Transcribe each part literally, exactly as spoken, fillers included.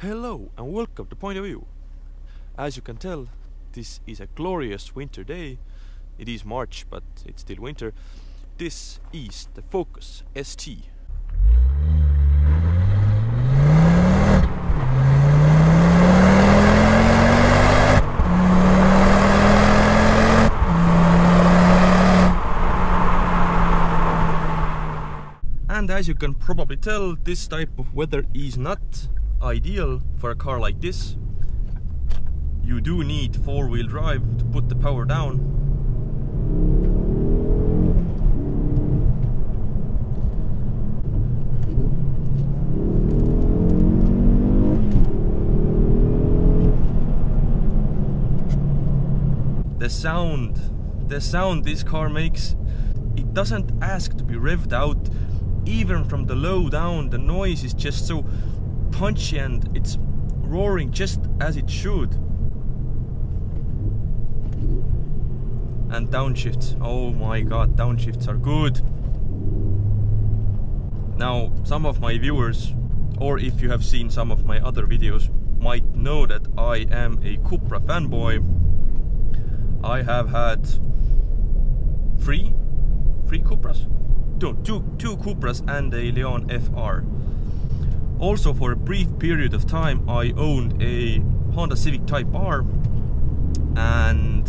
Hello and welcome to Point of View. As you can tell, this is a glorious winter day. It is March, but it's still winter. This is the Focus S T. And as you can probably tell, this type of weather is not ideal for a car like this. You do need four-wheel drive to put the power down. The sound, the sound this car makes, it doesn't ask to be revved out. Even from the low down, the noise is just so punchy and it's roaring just as it should. And downshifts, oh my god, downshifts are good. Now, some of my viewers, or if you have seen some of my other videos, might know that I am a Cupra fanboy. I have had three three Cupras, two, two, two Cupras and a Leon F R. Also, for a brief period of time, I owned a Honda Civic Type R, and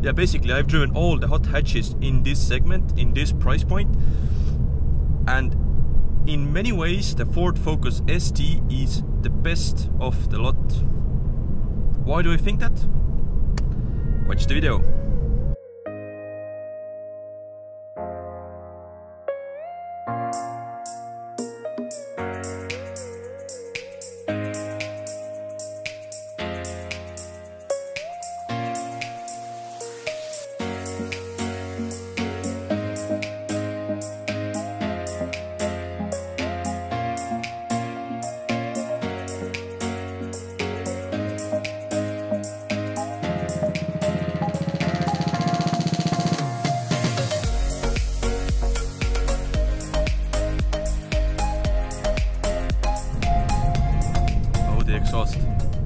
yeah, basically I've driven all the hot hatches in this segment, in this price point, and in many ways the Ford Focus S T is the best of the lot. Why do I think that? Watch the video.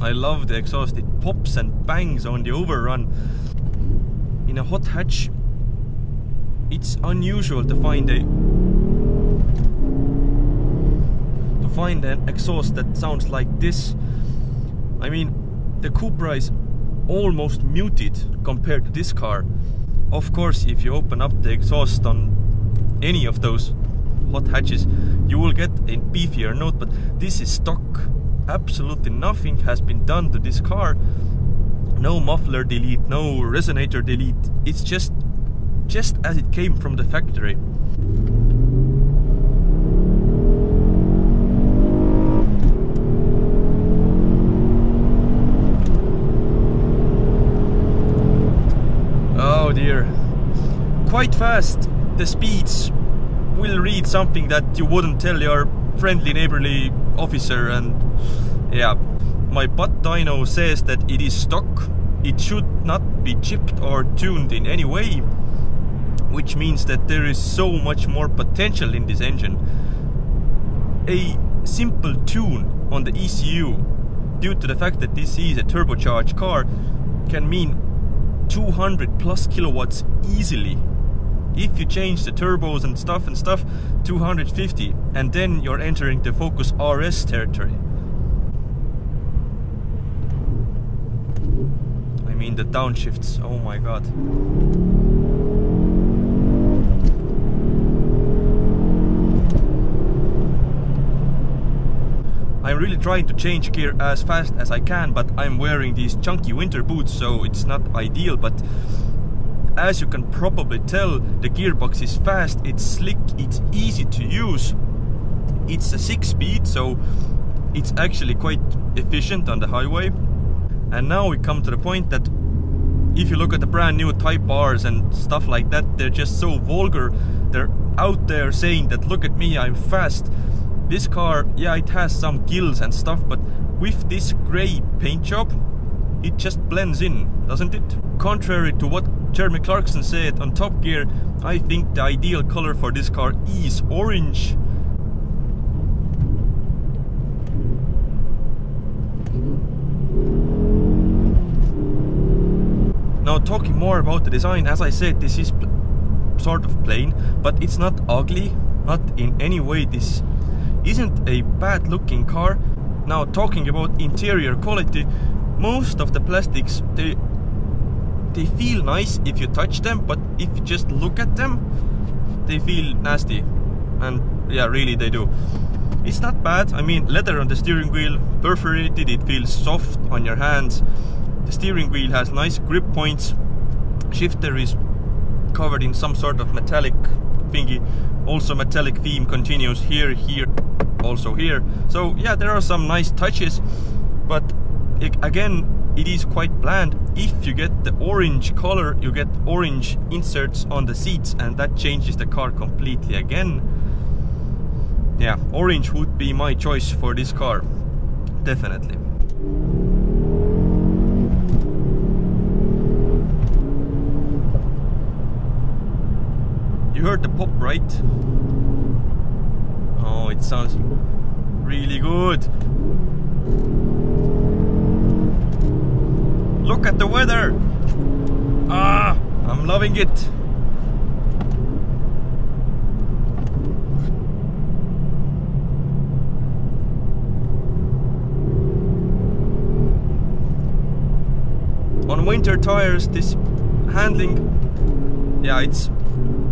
I love the exhaust, it pops and bangs on the overrun. In a hot hatch, it's unusual to find a to find an exhaust that sounds like this. I mean, the Cupra is almost muted compared to this car. Of course, if you open up the exhaust on any of those hot hatches, you will get a beefier note, but this is stock. Absolutely nothing has been done to this car. No muffler delete, no resonator delete. It's just just as it came from the factory. Oh dear. Quite fast. The speeds will read something that you wouldn't tell your friendly neighborly officer, and yeah, my butt dyno says that it is stock. It should not be chipped or tuned in any way, which means that there is so much more potential in this engine. A simple tune on the E C U, due to the fact that this is a turbocharged car, can mean two hundred plus kilowatts easily. If you change the turbos and stuff and stuff, two hundred fifty, and then you're entering the Focus R S territory. I mean the downshifts, oh my god. I'm really trying to change gear as fast as I can, but I'm wearing these chunky winter boots, so it's not ideal, but as you can probably tell, the gearbox is fast, it's slick, it's easy to use. It's a six-speed, so it's actually quite efficient on the highway. And now we come to the point that if you look at the brand new Type R's and stuff like that, they're just so vulgar. They're out there saying that, look at me, I'm fast. This car, yeah, it has some gills and stuff, but with this grey paint job, it just blends in, doesn't it? Contrary to what Jeremy Clarkson said on Top Gear, I think the ideal color for this car is orange. talking more about the design, as I said, this is sort of plain, but it's not ugly, not in any way. This isn't a bad looking car. Now, talking about interior quality, most of the plastics, they they feel nice if you touch them, but if you just look at them, they feel nasty. And yeah, really they do. It's not bad. I mean, leather on the steering wheel, perforated, it feels soft on your hands. The steering wheel has nice grip points. Shifter is covered in some sort of metallic thingy. Also metallic theme continues here, here, also here. So yeah, there are some nice touches, but it, again, it is quite bland. If you get the orange color, you get orange inserts on the seats, and that changes the car completely again. Yeah, orange would be my choice for this car, definitely. You heard the pop, right? Oh, it sounds really good. Look at the weather. Ah, I'm loving it. On winter tires, this handling, yeah, it's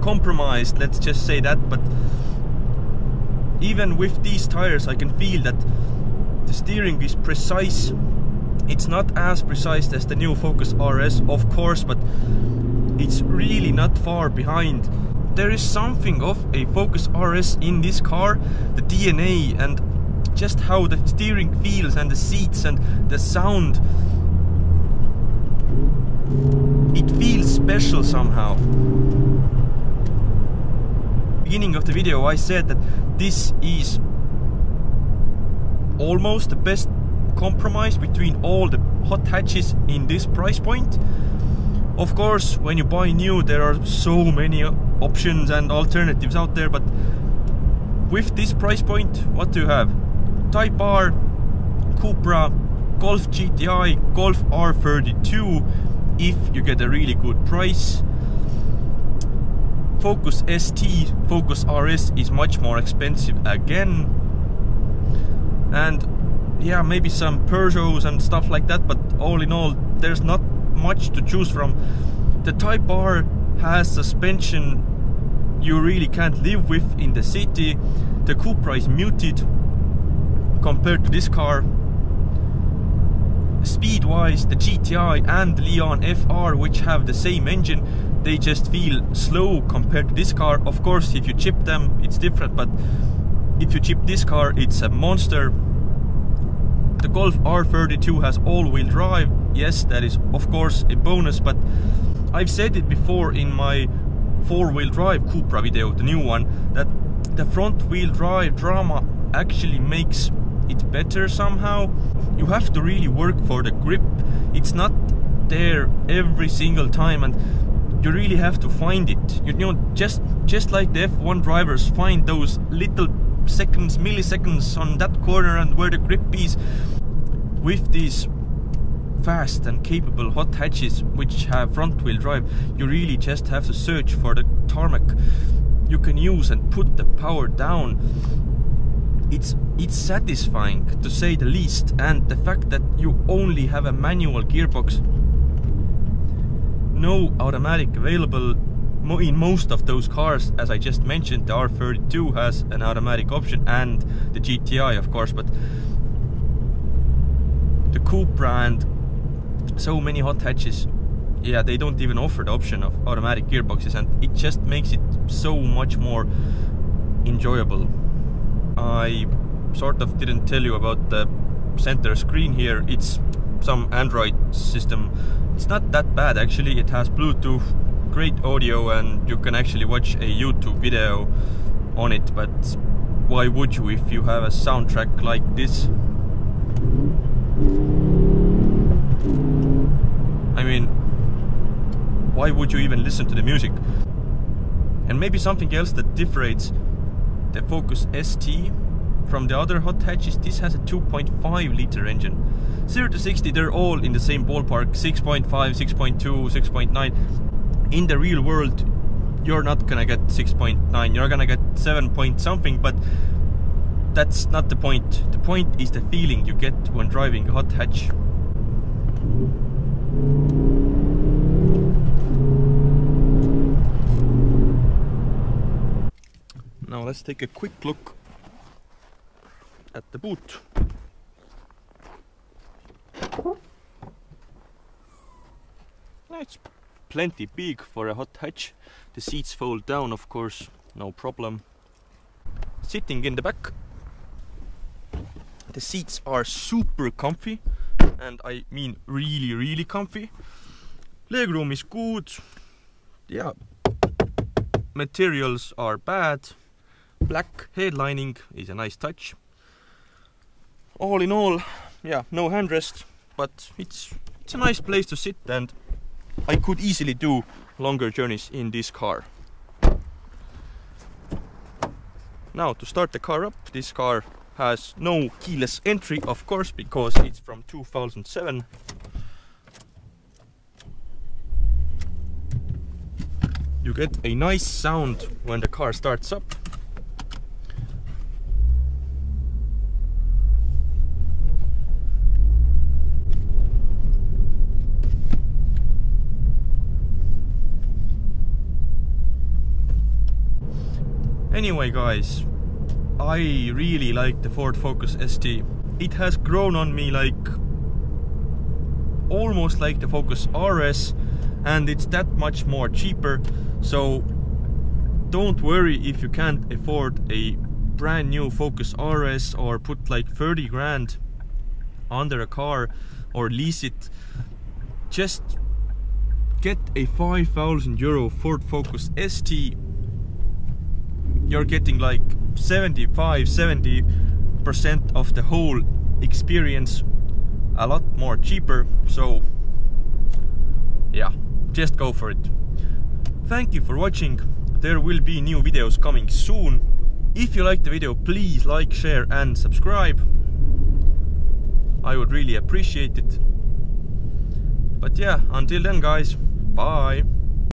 compromised, let's just say that, but even with these tires I can feel that the steering is precise. It's not as precise as the new Focus R S, of course, but it's really not far behind. There is something of a Focus R S in this car, the D N A, and just how the steering feels and the seats and the sound. It feels special somehow. Beginning of the video I said that this is almost the best compromise between all the hot hatches in this price point. Of course, when you buy new, there are so many options and alternatives out there, but with this price point, what do you have? Type R, Cupra, Golf G T I, Golf R thirty-two, if you get a really good price. Focus S T, Focus R S is much more expensive again, and yeah, maybe some Peugeots and stuff like that, but all in all there's not much to choose from. The Type R has suspension you really can't live with in the city. The Cupra is muted compared to this car. Speed wise, the G T I and Leon F R, which have the same engine, they just feel slow compared to this car. Of course, if you chip them, it's different, but if you chip this car, it's a monster. The Golf R thirty-two has all-wheel drive. Yes, that is of course a bonus, but I've said it before in my four-wheel drive Cupra video, the new one, that the front-wheel drive drama actually makes it better somehow. You have to really work for the grip. It's not there every single time, and you really have to find it. You know, just just like the F one drivers find those little seconds, milliseconds on that corner and where the grip is. With these fast and capable hot hatches which have front wheel drive, you really just have to search for the tarmac you can use and put the power down. It's it's satisfying, to say the least, and the fact that you only have a manual gearbox, no automatic available in most of those cars. As I just mentioned, the R thirty-two has an automatic option, and the G T I of course, but the Cupra and so many hot hatches, yeah, they don't even offer the option of automatic gearboxes, and it just makes it so much more enjoyable. I sort of didn't tell you about the center screen here. It's some Android system. It's not that bad actually. It has Bluetooth, great audio, and you can actually watch a YouTube video on it, but why would you if you have a soundtrack like this? I mean, why would you even listen to the music? And maybe something else that differentiates the Focus S T from the other hot hatches, this has a two point five liter engine. zero to sixty, they're all in the same ballpark, six point five, six point two, six point nine. In the real world, you're not gonna get six point nine, you're gonna get seven point something, but that's not the point. The point is the feeling you get when driving a hot hatch. Now let's take a quick look at the boot. It's plenty big for a hot hatch. The seats fold down, of course, no problem. Sitting in the back, the seats are super comfy, and I mean really, really comfy. Legroom is good. Yeah, materials are bad. Black head lining is a nice touch. All in all, yeah, no handrest, but it's it's a nice place to sit, and I could easily do longer journeys in this car. Now, to start the car up, this car has no keyless entry, of course, because it's from two thousand seven. You get a nice sound when the car starts up. Anyway, guys, I really like the Ford Focus S T. It has grown on me like almost like the Focus R S, and it's that much more cheaper. So don't worry if you can't afford a brand new Focus R S or put like thirty grand under a car or lease it. Just get a five thousand euro Ford Focus S T. You're getting like seventy-five, seventy percent of the whole experience a lot more cheaper. So yeah, just go for it. Thank you for watching. There will be new videos coming soon. If you liked the video, please like, share and subscribe. I would really appreciate it. But yeah, until then, guys, bye.